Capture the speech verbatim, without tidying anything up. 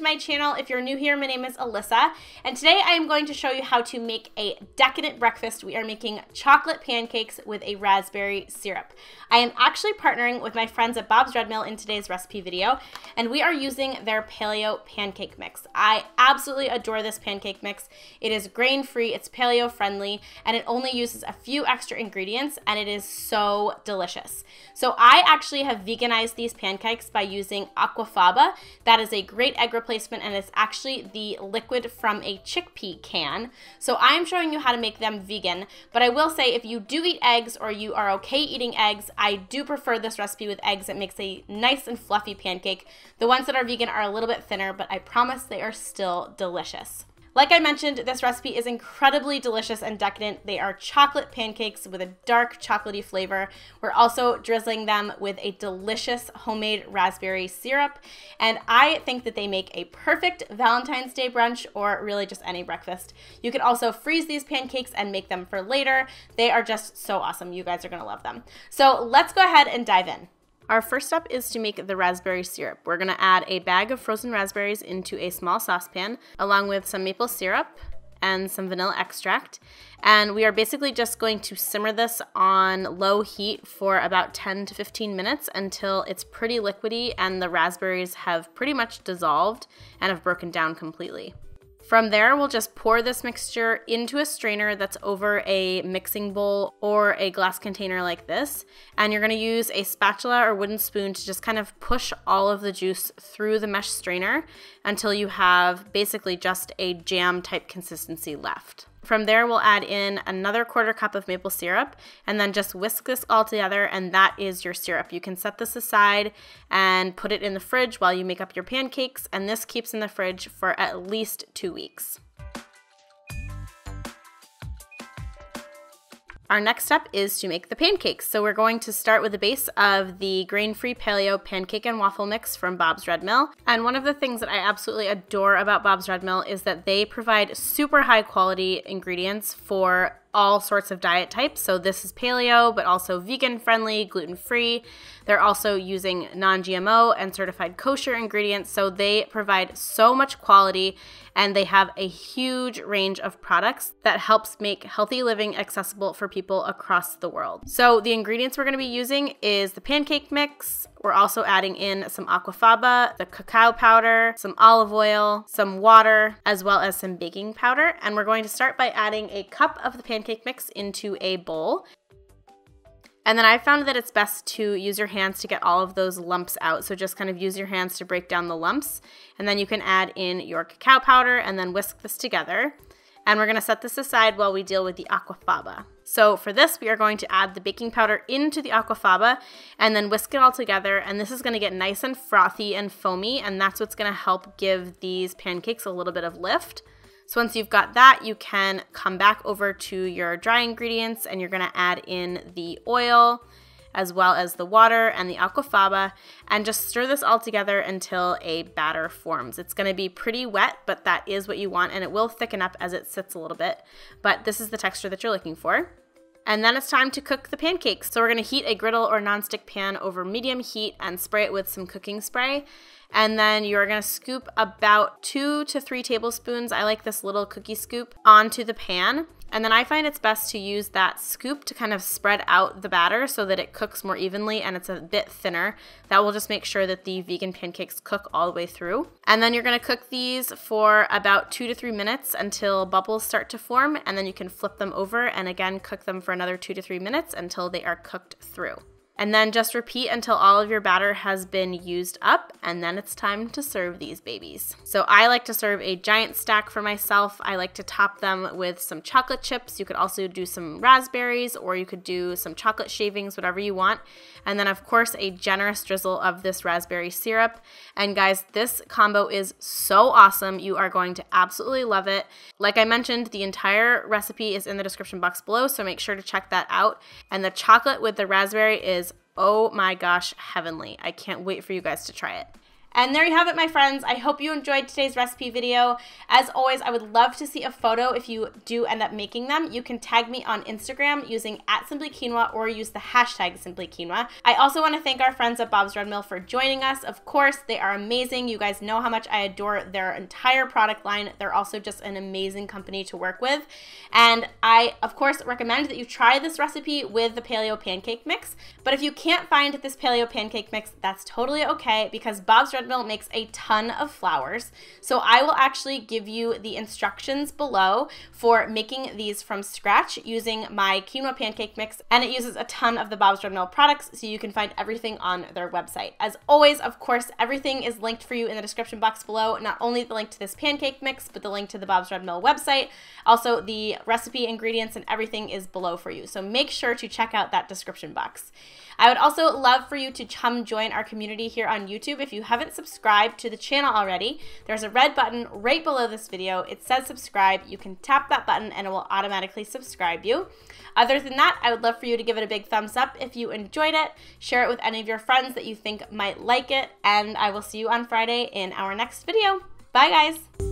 to my channel. If you're new here, my name is Alyssa, and today I am going to show you how to make a decadent breakfast. We are making chocolate pancakes with a raspberry syrup. I am actually partnering with my friends at Bob's Red Mill in today's recipe video, and we are using their paleo pancake mix. I absolutely adore this pancake mix. It is grain-free, it's paleo-friendly, and it only uses a few extra ingredients, and it is so delicious. So I actually have veganized these pancakes by using aquafaba. That is a great egg replacement, and it's actually the liquid from a chickpea can. So I'm showing you how to make them vegan, but I will say if you do eat eggs or you are okay eating eggs, I do prefer this recipe with eggs. It makes a nice and fluffy pancake. The ones that are vegan are a little bit thinner, but I promise they are still delicious. Like I mentioned, this recipe is incredibly delicious and decadent. They are chocolate pancakes with a dark chocolatey flavor. We're also drizzling them with a delicious homemade raspberry syrup, and I think that they make a perfect Valentine's Day brunch or really just any breakfast. You can also freeze these pancakes and make them for later. They are just so awesome. You guys are going to love them. So let's go ahead and dive in. Our first step is to make the raspberry syrup. We're gonna add a bag of frozen raspberries into a small saucepan, along with some maple syrup and some vanilla extract. And we are basically just going to simmer this on low heat for about ten to fifteen minutes until it's pretty liquidy and the raspberries have pretty much dissolved and have broken down completely. From there, we'll just pour this mixture into a strainer that's over a mixing bowl or a glass container like this, and you're going to use a spatula or wooden spoon to just kind of push all of the juice through the mesh strainer until you have basically just a jam type consistency left. From there, we'll add in another quarter cup of maple syrup and then just whisk this all together, and that is your syrup. You can set this aside and put it in the fridge while you make up your pancakes, and this keeps in the fridge for at least two weeks. Our next step is to make the pancakes. So we're going to start with the base of the grain-free paleo pancake and waffle mix from Bob's Red Mill. And one of the things that I absolutely adore about Bob's Red Mill is that they provide super high quality ingredients for all sorts of diet types. So this is paleo, but also vegan friendly, gluten free. They're also using non G M O and certified kosher ingredients. So they provide so much quality, and they have a huge range of products that helps make healthy living accessible for people across the world. So the ingredients we're going to be using is the pancake mix. We're also adding in some aquafaba, the cacao powder, some olive oil, some water, as well as some baking powder. And we're going to start by adding a cup of the pancake pancake mix into a bowl. And then I found that it's best to use your hands to get all of those lumps out. So just kind of use your hands to break down the lumps. And then you can add in your cacao powder and then whisk this together. And we're going to set this aside while we deal with the aquafaba. So for this, we are going to add the baking powder into the aquafaba and then whisk it all together. And this is going to get nice and frothy and foamy. And that's what's going to help give these pancakes a little bit of lift. So once you've got that, you can come back over to your dry ingredients, and you're gonna add in the oil as well as the water and the aquafaba, and just stir this all together until a batter forms. It's gonna be pretty wet, but that is what you want, and it will thicken up as it sits a little bit, but this is the texture that you're looking for. And then it's time to cook the pancakes. So we're gonna heat a griddle or nonstick pan over medium heat and spray it with some cooking spray. And then you're gonna scoop about two to three tablespoons, I like this little cookie scoop, onto the pan. And then I find it's best to use that scoop to kind of spread out the batter so that it cooks more evenly and it's a bit thinner. That will just make sure that the vegan pancakes cook all the way through. And then you're gonna cook these for about two to three minutes until bubbles start to form, and then you can flip them over and again cook them for another two to three minutes until they are cooked through. And then just repeat until all of your batter has been used up, and then it's time to serve these babies. So I like to serve a giant stack for myself. I like to top them with some chocolate chips. You could also do some raspberries, or you could do some chocolate shavings, whatever you want. And then of course a generous drizzle of this raspberry syrup. And guys, this combo is so awesome. You are going to absolutely love it. Like I mentioned, the entire recipe is in the description box below, so make sure to check that out. And the chocolate with the raspberry is, oh my gosh, heavenly. I can't wait for you guys to try it. And there you have it, my friends. I hope you enjoyed today's recipe video. As always, I would love to see a photo if you do end up making them. You can tag me on Instagram using at Simply Quinoa or use the hashtag Simply Quinoa. I also want to thank our friends at Bob's Red Mill for joining us. Of course, they are amazing. You guys know how much I adore their entire product line. They're also just an amazing company to work with. And I, of course, recommend that you try this recipe with the paleo pancake mix. But if you can't find this paleo pancake mix, that's totally okay, because Bob's Red Red Mill makes a ton of flours. So I will actually give you the instructions below for making these from scratch using my quinoa pancake mix, and it uses a ton of the Bob's Red Mill products, so you can find everything on their website. As always, of course, everything is linked for you in the description box below, not only the link to this pancake mix, but the link to the Bob's Red Mill website. Also, the recipe ingredients and everything is below for you, so make sure to check out that description box. I would also love for you to come join our community here on YouTube. If you haven't subscribe to the channel already, there's a red button right below this video. It says subscribe. You can tap that button and it will automatically subscribe you. Other than that, I would love for you to give it a big thumbs up if you enjoyed it. Share it with any of your friends that you think might like it, and I will see you on Friday in our next video. Bye, guys.